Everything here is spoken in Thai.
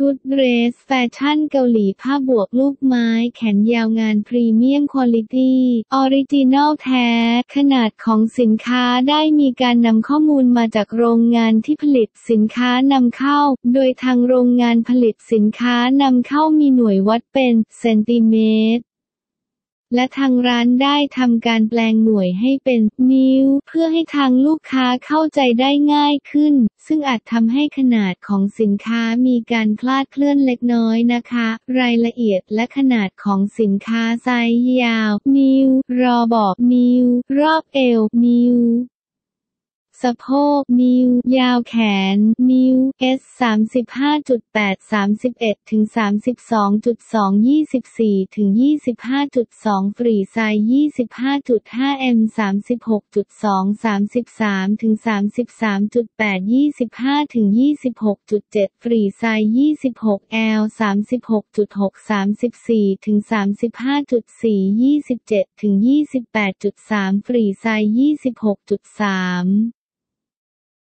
ชุดเดรสแฟชั่นเกาหลีผ้าบวกลูกไม้แขนยาวงานพรีเมียมควอลิตี้ออริจินอลแท้ขนาดของสินค้าได้มีการนำข้อมูลมาจากโรงงานที่ผลิตสินค้านำเข้าโดยทางโรงงานผลิตสินค้านำเข้ามีหน่วยวัดเป็นเซนติเมตรและทางร้านได้ทำการแปลงหน่วยให้เป็นนิ้วเพื่อให้ทางลูกค้าเข้าใจได้ง่ายขึ้นซึ่งอาจทำให้ขนาดของสินค้ามีการคลาดเคลื่อนเล็กน้อยนะคะรายละเอียดและขนาดของสินค้าไซส์ยาวนิ้วรอบอกนิ้วรอบเอวนิ้วสะโพกนิ้วยาวแขนนิ้ว S 35.8 31-32.2 24-25.2 ฟรีไซส์ 25.5 M 36.2 33-33.8 25-26.7 ฟรีไซส์ 26 L 36.6 34-35.4 27-28.3 ฟรีไซส์ 26.3